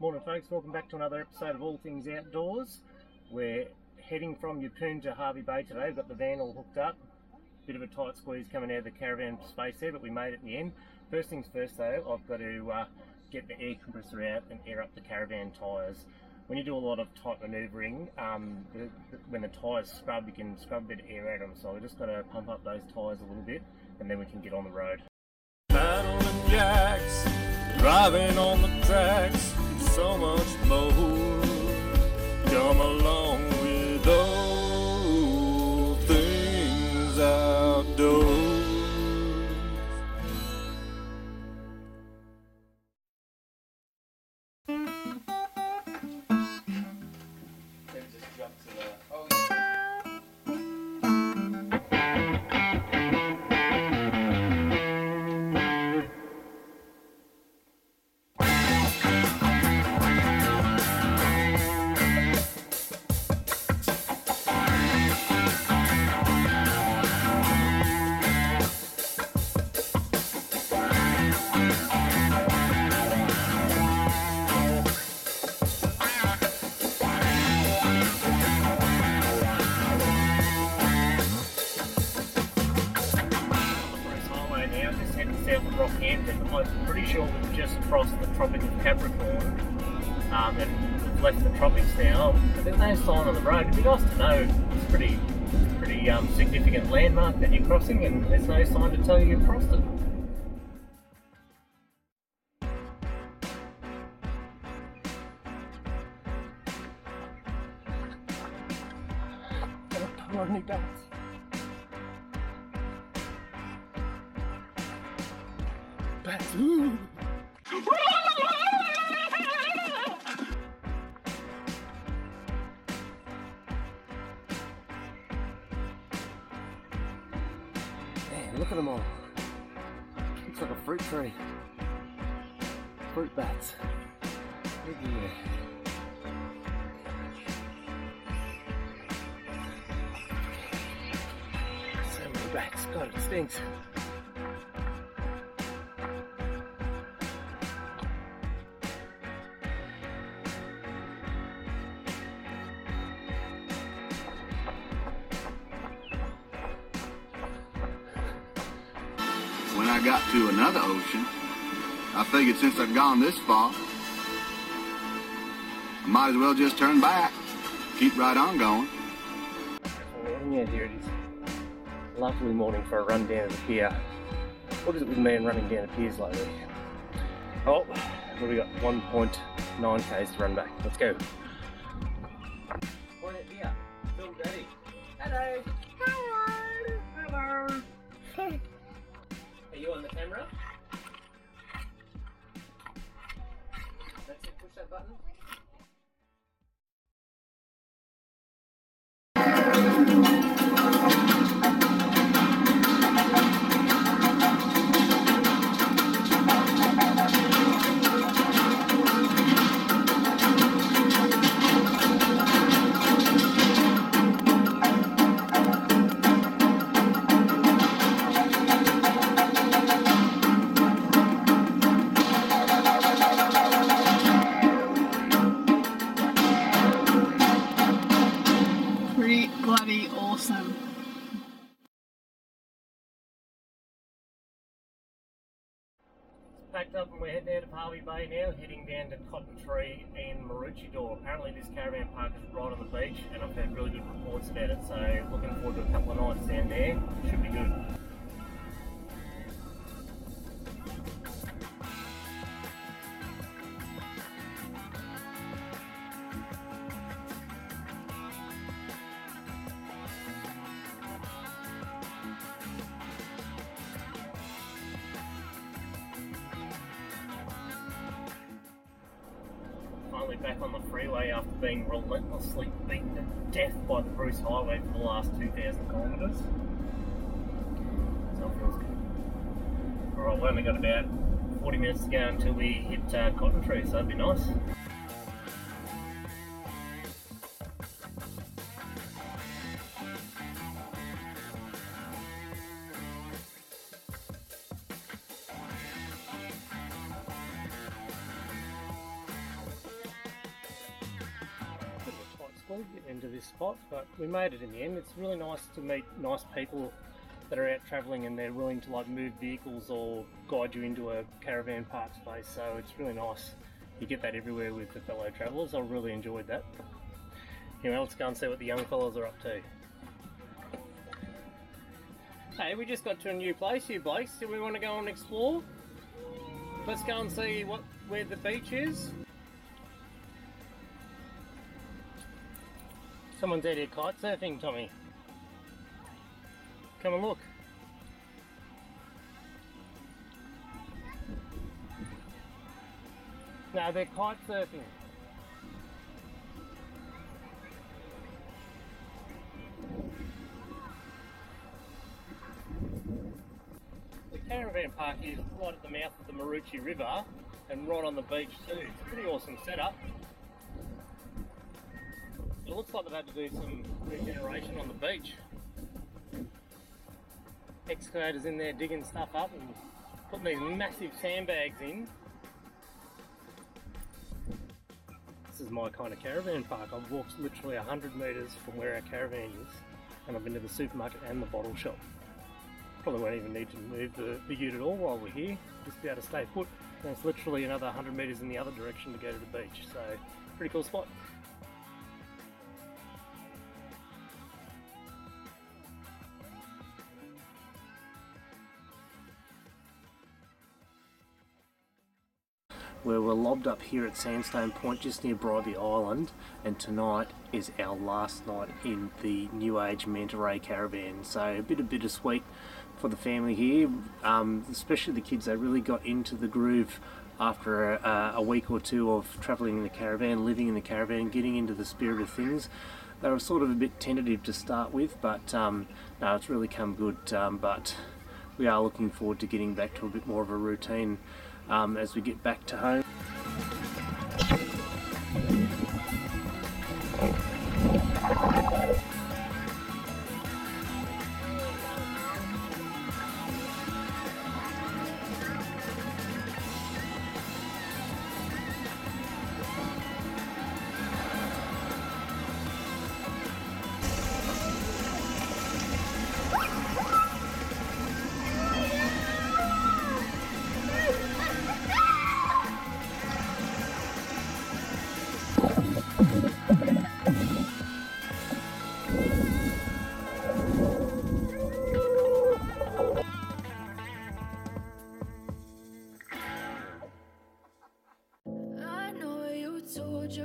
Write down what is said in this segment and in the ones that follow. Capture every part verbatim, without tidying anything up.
Morning folks, welcome back to another episode of All Things Outdoors. We're heading from Yeppoon to Hervey Bay today. We've got the van all hooked up. Bit of a tight squeeze coming out of the caravan space there, but we made it in the end. First things first though, I've got to uh, get the air compressor out and air up the caravan tyres. When you do a lot of tight manoeuvring, um, when the tyres scrub, you can scrub a bit of air out of them. So we've just got to pump up those tyres a little bit and then we can get on the road. Paddling jacks, driving on the tracks. So much more, come along with All Things Outdoors. Let me just jump to the... Oh, yeah. I'm pretty sure we've just crossed the Tropic of Capricorn um, and we've left the tropics now. But there's no sign on the road. It'd be nice to know. It's a pretty, pretty um, significant landmark that you're crossing and there's no sign to tell you you've crossed it. Ooh. Man, look at them all. Looks like a fruit tree. Fruit bats. Look at you. So many bats. God, it stinks. I got to another ocean. I figured since I've gone this far, I might as well just turn back, keep right on going. Yeah, here it is. Lovely morning for a run down to the pier. What is it with me and running down the piers lately? Oh, well, we got one point nine k's to run back. Let's go. Boy, yeah, Phil Daddy. Hello. Hello. Hello. Are you on the camera? That's it, push that button. Awesome. It's packed up and we're heading out of Hervey Bay now, heading down to Cotton Tree and Maroochydore. Apparently this caravan park is right on the beach and I've heard really good reports about it, so looking forward to a couple of nights down there. Should be good. Back on the freeway after being relentlessly beaten to death by the Bruce Highway for the last two thousand kilometres. So it feels good. Alright, we've only got about forty minutes to go until we hit uh, Cotton Tree, so that'd be nice. actually, getting into this spot, but we made it in the end. It's really nice to meet nice people that are out travelling and they're willing to like move vehicles or guide you into a caravan park space, so it's really nice. You get that everywhere with the fellow travellers. I really enjoyed that. Anyway, let's go and see what the young fellas are up to. Hey, we just got to a new place here, Blake. Do we want to go and explore? Let's go and see what where the beach is. Someone's out here kite surfing, Tommy. Come and look. No, they're kite surfing. The caravan park is right at the mouth of the Maroochy River and right on the beach too. It's a pretty awesome setup. It looks like they've had to do some regeneration on the beach. Excavators in there digging stuff up and putting these massive sandbags in. This is my kind of caravan park. I've walked literally one hundred metres from where our caravan is, and I've been to the supermarket and the bottle shop. Probably won't even need to move the, the ute at all while we're here, just be able to stay put. And it's literally another one hundred metres in the other direction to go to the beach, so pretty cool spot. Where we're lobbed up here at Sandstone Point just near Bribie Island, and tonight is our last night in the New Age Manta Ray caravan, so a bit of bittersweet for the family here, um, especially the kids. They really got into the groove after a, a week or two of travelling in the caravan, living in the caravan, getting into the spirit of things. They were sort of a bit tentative to start with, but um, no, it's really come good, um, but we are looking forward to getting back to a bit more of a routine Um, as we get back to home.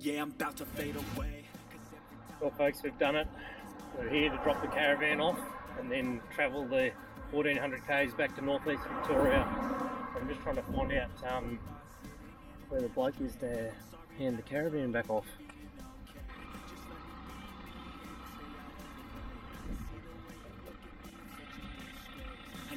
Yeah, I'm about to fade away. Well folks, we've done it. We're here to drop the caravan off and then travel the fourteen hundred k's back to northeast Victoria. I'm just trying to find out um, where the bloke is to hand the caravan back off.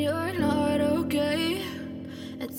you're not okay. And